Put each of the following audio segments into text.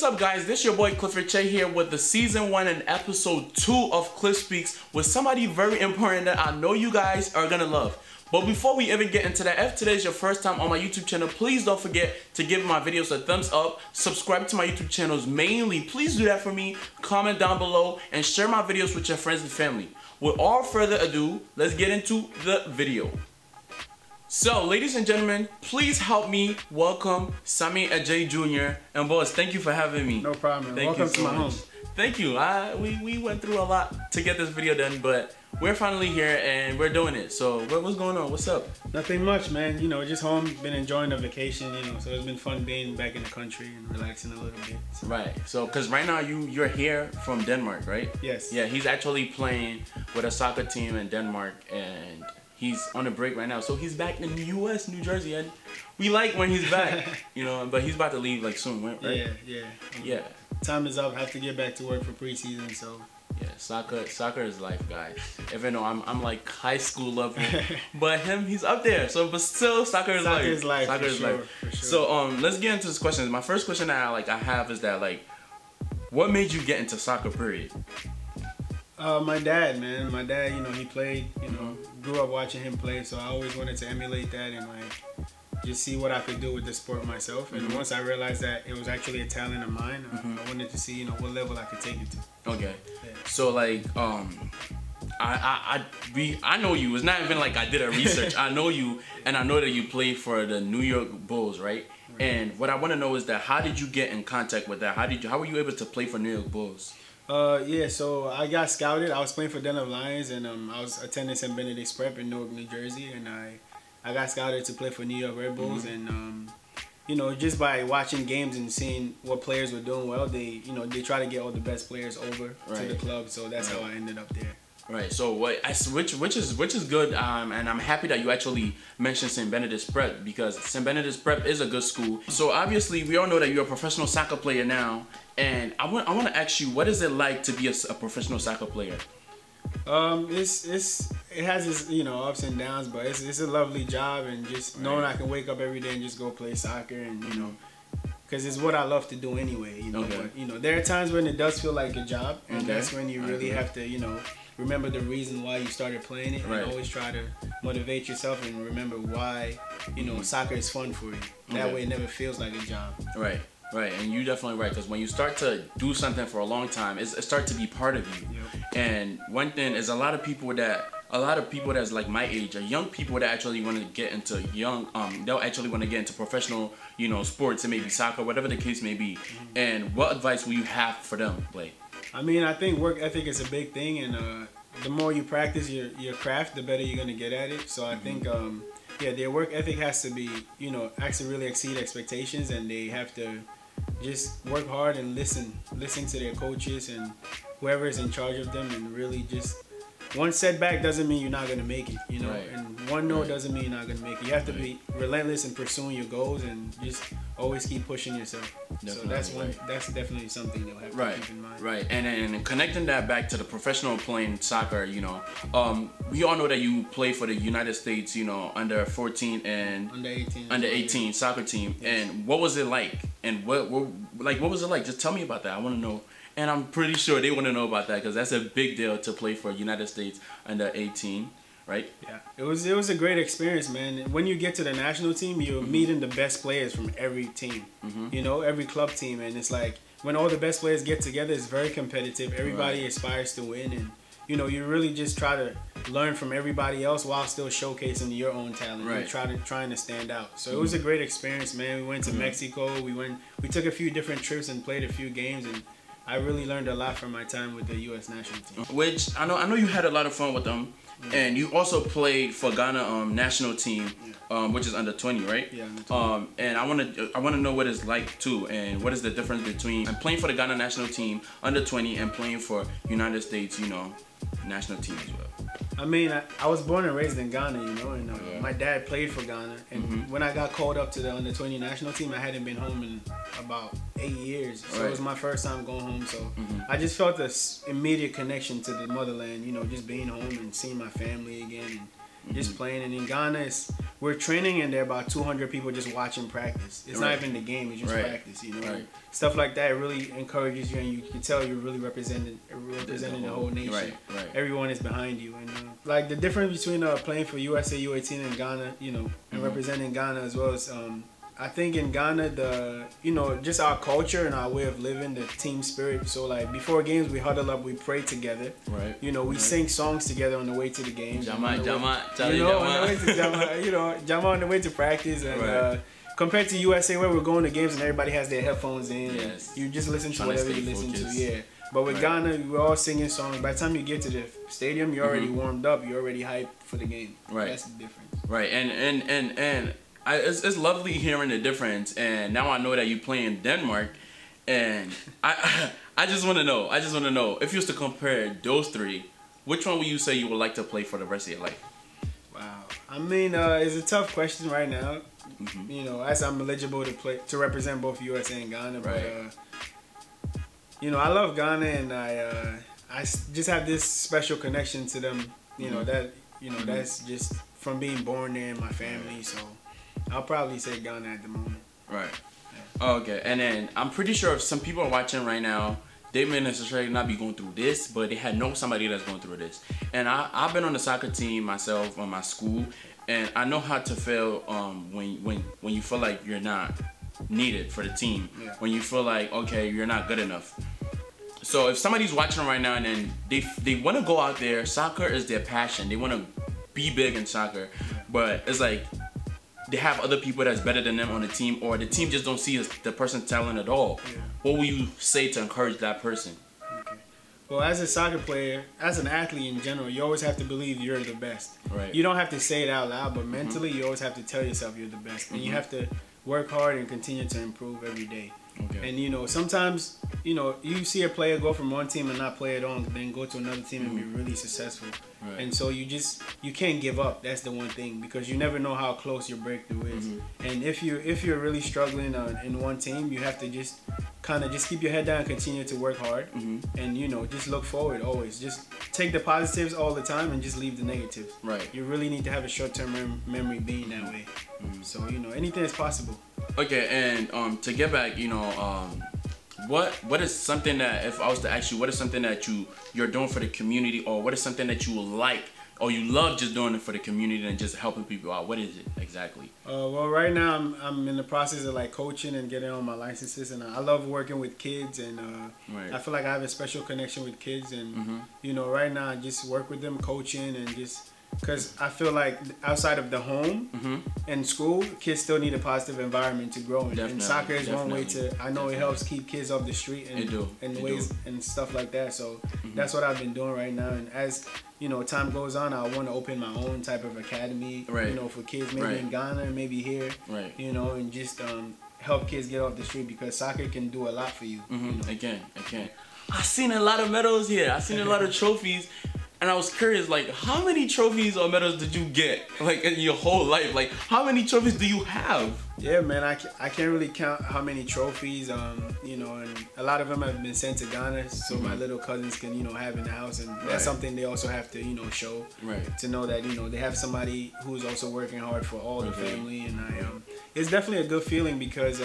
What's up, guys? This your boy Clifford Anokye Kyei here with the season 1 and episode 2 of Cliff Speaks with somebody very important that I know you guys are gonna love. But before we even get into that, if today is your first time on my YouTube channel, please don't forget to give my videos a thumbs up, subscribe to my YouTube channels mainly, please do that for me, comment down below, and share my videos with your friends and family. Without further ado, let's get into the video. So, ladies and gentlemen, please help me welcome Sammy Adjei Jr. And boss, thank you for having me. No problem. Welcome to my home. Thank you. We went through a lot to get this video done, but we're finally here and we're doing it. So, what's going on? What's up? Nothing much, man. You know, just home. Been enjoying the vacation. You know, so it's been fun being back in the country and relaxing a little bit. So. Right. So, because right now you're here from Denmark, right? Yes. Yeah, he's actually playing with a soccer team in Denmark and. He's on a break right now, so he's back in the U.S., New Jersey, and we like when he's back, you know. But he's about to leave like soon, right? Yeah. Time is up. I have to get back to work for preseason, so. Yeah, soccer is life, guys. Even though I'm like high school level, but him, he's up there. So, but still, soccer is life. Soccer is life, for sure. So, let's get into these questions. My first question that I have is that what made you get into soccer? Period. My dad, man. My dad, you know, he played, you know, grew up watching him play, so I always wanted to emulate that and just see what I could do with the sport myself. And once I realized that it was actually a talent of mine, I wanted to see, you know, what level I could take it to. Okay. Yeah. So I know you. It's not even like I did a research. I know you, and I know that you play for the New York Bulls, right? And what I want to know is that how did you get in contact with that? How were you able to play for New York Bulls? Yeah, so I got scouted. I was playing for Denver Lions, and I was attending St. Benedict's Prep in Newark, New Jersey, and I got scouted to play for New York Red Bulls, and you know, just by watching games and seeing what players were doing well, they try to get all the best players over to the club, so that's how I ended up there. Right. So which is good, and I'm happy that you actually mentioned St. Benedict's Prep because St. Benedict's Prep is a good school. So obviously we all know that you're a professional soccer player now, and I want to ask you, what is it like to be a professional soccer player? It has its, you know, ups and downs, but it's a lovely job, and just knowing I can wake up every day and just go play soccer, and you know. Because it's what I love to do anyway, you know. But, you know, there are times when it does feel like a job, and that's when you really have to, you know, remember the reason why you started playing it, and always try to motivate yourself and remember why, you know, soccer is fun for you. That way, it never feels like a job. Right, right, and you're definitely right. Because when you start to do something for a long time, it starts to be part of you. Yep. And one thing is, a lot of people that's like my age or young people that actually want to get into they'll actually want to get into professional, you know, sports, and maybe soccer, whatever the case may be. And what advice will you have for them? I mean, I think work ethic is a big thing, and the more you practice your craft, the better you're going to get at it. So I think, yeah, their work ethic has to be, you know, has to really exceed expectations, and they have to just work hard and listen to their coaches and whoever is in charge of them, and really just. One setback doesn't mean you're not gonna make it, you know, and one no doesn't mean you're not gonna make it. You have to be relentless in pursuing your goals and just always keep pushing yourself. Definitely. So that's that's definitely something you'll have to keep in mind. Right, and connecting that back to the professional playing soccer, you know, we all know that you play for the United States, you know, under 14 and under 18 soccer team. Yes. And what was it like? And what was it like? Just tell me about that. I want to know. And I'm pretty sure they want to know about that because that's a big deal to play for United States under 18, right? Yeah, it was a great experience, man. When you get to the national team, you're meeting the best players from every team, you know, every club team, and it's like when all the best players get together, it's very competitive. Everybody aspires to win, and you know, you really just try to learn from everybody else while still showcasing your own talent. And trying to stand out. So it was a great experience, man. We went to Mexico. We took a few different trips and played a few games and. I really learned a lot from my time with the U.S. national team. Which I know you had a lot of fun with them, and you also played for Ghana national team, which is under 20, right? Yeah. Under 20. And I wanna know what it's like too, and what is the difference between playing for the Ghana national team under 20 and playing for United States, you know, national team as well. I mean, I was born and raised in Ghana, you know, and my dad played for Ghana. And when I got called up to the under 20 national team, I hadn't been home in about 8 years. So it was my first time going home. So I just felt this immediate connection to the motherland, you know, just being home and seeing my family again and just playing. And in Ghana, it's we're training and there are about 200 people just watching practice. It's not even the game, it's just practice, you know. Right. Stuff like that really encourages you, and you can tell you're really representing the whole nation. Right. Right. Everyone is behind you. And like the difference between playing for USA U18 and Ghana, you know, and representing Ghana as well as I think in Ghana, you know, just our culture and our way of living, the team spirit. So like before games, we huddle up, we pray together. Right. You know, we sing songs together on the way to the game. Jama on the way to practice. And compared to USA, where we're going to games and everybody has their headphones in. Yes. You just listen to whatever you listen to. Yeah. But with Ghana, we're all singing songs. By the time you get to the stadium, you're already warmed up. You're already hyped for the game. Right. That's the difference. Right. And it's lovely hearing the difference, and now I know that you play in Denmark, and I just want to know, if you was to compare those three, which one would you say you would like to play for the rest of your life? Wow, I mean, it's a tough question right now. You know, as I'm eligible to play to represent both USA and Ghana, but you know, I love Ghana, and I just have this special connection to them. You know that, you know that's just from being born there and my family, so. I'll probably say Ghana at the moment. Right. Yeah. Okay. And then I'm pretty sure if some people are watching right now, they may necessarily not be going through this, but they had know somebody that's going through this. And I've been on the soccer team myself on my school, and I know how to feel when you feel like you're not needed for the team, when you feel like okay you're not good enough. So if somebody's watching right now and then they want to go out there, soccer is their passion. They want to be big in soccer, but it's like. They have other people that's better than them on the team, or the team just don't see the person's talent at all. Yeah. What would you say to encourage that person? Okay. Well, as a soccer player, as an athlete in general, you always have to believe you're the best. Right. You don't have to say it out loud, but mentally you always have to tell yourself you're the best. And you have to work hard and continue to improve every day. Okay. And you know, sometimes, you know, you see a player go from one team and not play at all, then go to another team and be really successful. Right. And so you can't give up. That's the one thing, because you never know how close your breakthrough is. And if you're really struggling in one team, you have to just kind of just keep your head down, continue to work hard, and you know, just look forward always. Just take the positives all the time and just leave the negatives. Right. You really need to have a short-term memory being that way. So you know, anything is possible. Okay, and to get back, you know, what is something that, if I was to ask you, what is something that you're doing for the community, or what is something that you like or you love just doing it for the community and just helping people out? What is it exactly? Well, right now I'm in the process of like coaching and getting all my licenses, and I love working with kids, and I feel like I have a special connection with kids, and you know, right now I just work with them, coaching, and just. Because I feel like outside of the home and school, kids still need a positive environment to grow in. Definitely, and soccer is one way to, I know it helps keep kids off the street and ways and stuff like that. So that's what I've been doing right now. And as, you know, time goes on, I want to open my own type of academy, you know, for kids, maybe in Ghana, maybe here, you know, and just help kids get off the street, because soccer can do a lot for you. You know? It can. I've seen a lot of medals here. I've seen a lot of trophies. And I was curious, like, how many trophies or medals did you get, like, in your whole life? Like, how many trophies do you have? Yeah, man, I can't really count how many trophies, you know, and a lot of them have been sent to Ghana, so my little cousins can, you know, have in the house, and that's something they also have to, you know, show, to know that, you know, they have somebody who's also working hard for all the family, and it's definitely a good feeling, because,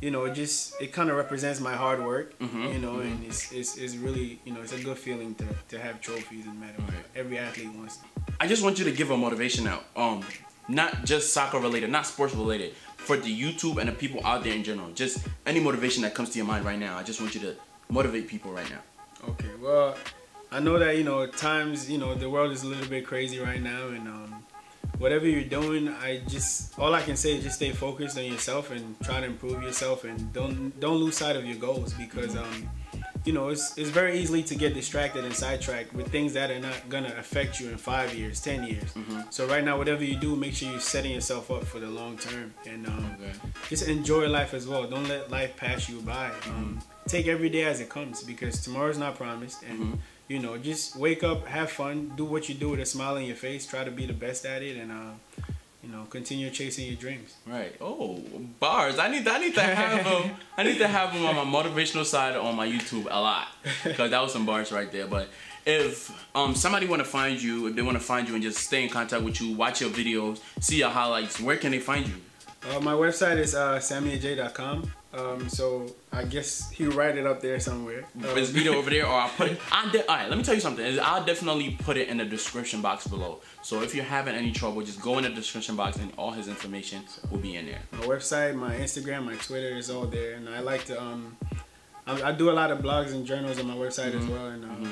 you know, it kind of represents my hard work, you know, and it's really, you know, it's a good feeling to have trophies and medals. Every athlete wants them. I just want you to give a motivation out, not just soccer related, not sports related, for the YouTube and the people out there in general. Just any motivation that comes to your mind right now. I just want you to motivate people right now. Okay, well, I know that, you know, at times, you know, the world is a little bit crazy right now, and whatever you're doing, all I can say is just stay focused on yourself and try to improve yourself, and don't lose sight of your goals, because you know, it's very easily to get distracted and sidetracked with things that are not gonna affect you in 5 years, 10 years. So right now, whatever you do, make sure you're setting yourself up for the long term, and just enjoy life as well. Don't let life pass you by. Take every day as it comes, because tomorrow's not promised, and you know, just wake up, have fun, do what you do with a smile on your face, try to be the best at it, and you know, continue chasing your dreams. Right. Oh, bars! I need to have them. I need to have them on my motivational side on my YouTube a lot, because that was some bars right there. But if somebody want to find you, if they want to find you and just stay in contact with you, watch your videos, see your highlights, where can they find you? My website is sammyadjei.com. So I guess he'll write it up there somewhere. It's either over there or I'll put it. Alright, let me tell you something. I'll definitely put it in the description box below. So if you're having any trouble, just go in the description box and all his information will be in there. My website, my Instagram, my Twitter is all there. And I like to, I do a lot of blogs and journals on my website as well. And so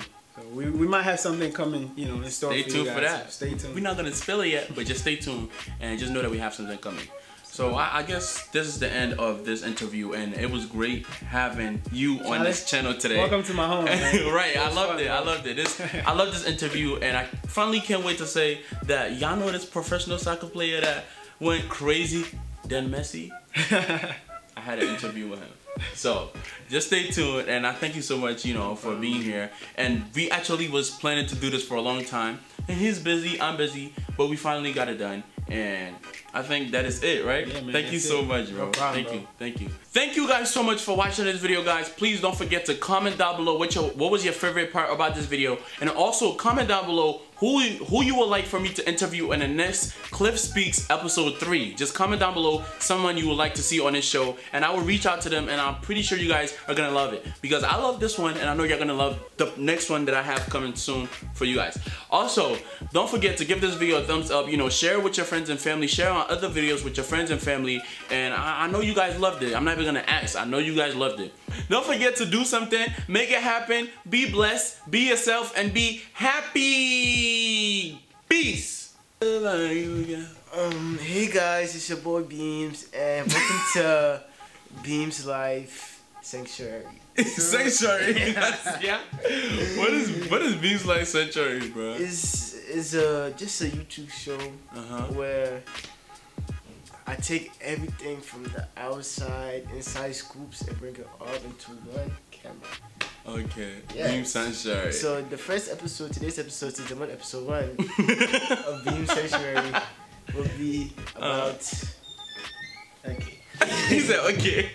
we might have something coming, you know, in store for you guys. Stay tuned for that. So stay tuned. We're not going to spill it yet, but just stay tuned and just know that we have something coming. So I guess this is the end of this interview, and it was great having you on this channel today. Welcome to my home. Right, I loved it. I loved it. I loved this interview, and I finally can't wait to say that y'all know this professional soccer player that went crazy than Messi. I had an interview with him. So just stay tuned, and I thank you so much, you know, for being here. And we actually was planning to do this for a long time, and he's busy, I'm busy, but we finally got it done. And I think that is it, right? Yeah, man, thank you so much, bro. No problem, thank you, thank you. Thank you guys so much for watching this video, guys. Please don't forget to comment down below what was your favorite part about this video. And also comment down below who you would like for me to interview in the next Cliff Speaks episode 3. Just comment down below someone you would like to see on this show. And I will reach out to them, and I'm pretty sure you guys are going to love it. Because I love this one, and I know you're going to love the next one that I have coming soon for you guys. Also, don't forget to give this video a thumbs up. You know, share with your friends and family. Share on other videos with your friends and family. And I know you guys loved it. I'm not even gonna ask. I know you guys loved it. Don't forget to do something, make it happen, be blessed, be yourself, and be happy. Peace. Hey guys, it's your boy Beams, and welcome to Beams Life Sanctuary. Sanctuary. Yeah. What is Beams Life Sanctuary, bro? It's just a YouTube show where I take everything from the outside, inside scoops, and bring it all into one camera. Okay. Yeah. Beam Sanctuary. So the first episode, today's episode, season 1, episode 1 of Beam Sanctuary will be about. Okay. He said okay.